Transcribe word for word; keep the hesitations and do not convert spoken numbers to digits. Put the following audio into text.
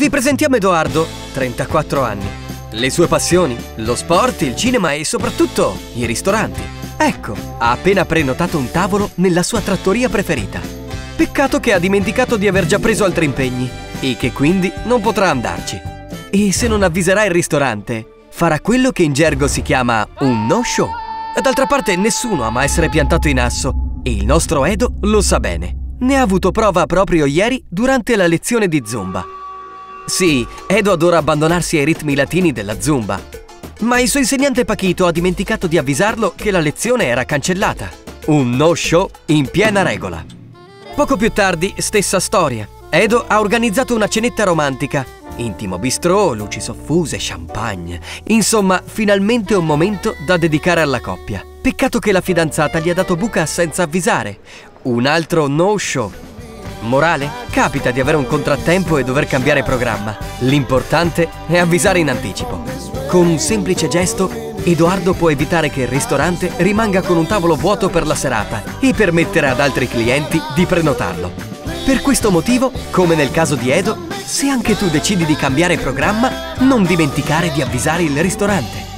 Vi presentiamo Edoardo, trentaquattro anni. Le sue passioni, lo sport, il cinema e soprattutto i ristoranti. Ecco, ha appena prenotato un tavolo nella sua trattoria preferita. Peccato che ha dimenticato di aver già preso altri impegni e che quindi non potrà andarci. E se non avviserà il ristorante, farà quello che in gergo si chiama un no-show. D'altra parte nessuno ama essere piantato in asso e il nostro Edo lo sa bene. Ne ha avuto prova proprio ieri durante la lezione di Zumba. Sì, Edo adora abbandonarsi ai ritmi latini della Zumba, ma il suo insegnante Paquito ha dimenticato di avvisarlo che la lezione era cancellata. Un no-show in piena regola. Poco più tardi, stessa storia. Edo ha organizzato una cenetta romantica. Intimo bistrò, luci soffuse, champagne. Insomma, finalmente un momento da dedicare alla coppia. Peccato che la fidanzata gli ha dato buca senza avvisare. Un altro no-show. Morale? Capita di avere un contrattempo e dover cambiare programma. L'importante è avvisare in anticipo. Con un semplice gesto, Edoardo può evitare che il ristorante rimanga con un tavolo vuoto per la serata e permettere ad altri clienti di prenotarlo. Per questo motivo, come nel caso di Edo, se anche tu decidi di cambiare programma, non dimenticare di avvisare il ristorante.